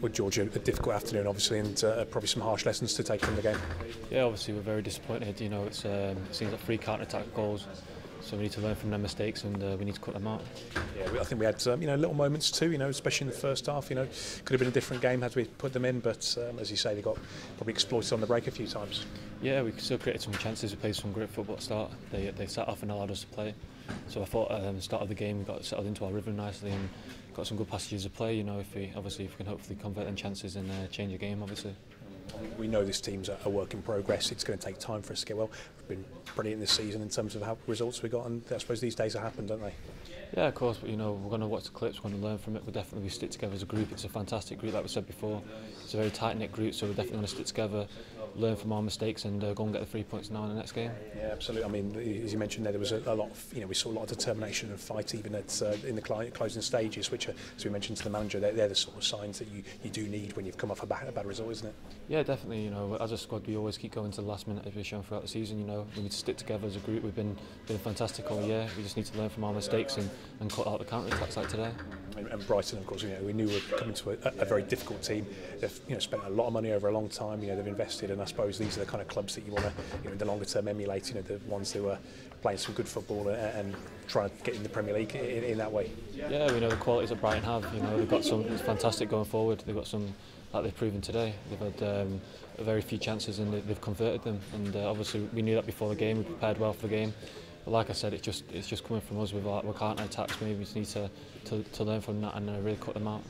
with Georgia, a difficult afternoon, obviously, and probably some harsh lessons to take from the game. Yeah, obviously we're very disappointed. You know, it's, it seems like 3 counter-attack goals. So we need to learn from their mistakes, and we need to cut them out. Yeah, I think we had you know, little moments too, you know, especially in the first half. You know, could have been a different game had we put them in, but as you say, they got probably exploited on the break a few times. Yeah, we still created some chances. We played some great football at start. They sat off and allowed us to play. So I thought at the start of the game we got settled into our rhythm nicely and got some good passages of play. You know, if we can hopefully convert them chances and change the game, obviously. We know this team's a work in progress. It's going to take time for us to get well. We've been brilliant this season in terms of how results we got, and I suppose these days are happening, don't they? Yeah, of course. But you know, we're going to watch the clips. We're going to learn from it. We'll definitely stick together as a group. It's a fantastic group, like we said before. It's a very tight-knit group, so we're definitely going to stick together, learn from our mistakes, and go and get the 3 points now in the next game. Yeah, absolutely. I mean, as you mentioned there, there was a lot of, you know, we saw a lot of determination and fight even at in the closing stages, which, as we mentioned to the manager, they're the sort of signs that you do need when you've come off a bad result, isn't it? Yeah, definitely. You know, as a squad, we always keep going to the last minute, as we've shown throughout the season. You know, we need to stick together as a group. We've been fantastic all year. We just need to learn from our mistakes and cut out the counter attacks like today. And Brighton, of course, you know, we knew we were coming to a very difficult team. They've, you know, spent a lot of money over a long time. You know, they've invested, and I suppose these are the kind of clubs that you want to, you know, in the longer term emulate. You know, the ones who are playing some good football and trying to get in the Premier League in that way. Yeah, we know the qualities that Brighton have. You know, they've got some fantastic going forward. They've got some, like they've proven today. They've had very few chances and they've converted them. And obviously, we knew that before the game. We prepared well for the game. But like I said, it's just coming from us with our counter attacks. Maybe we just need to learn from that and really cut them out.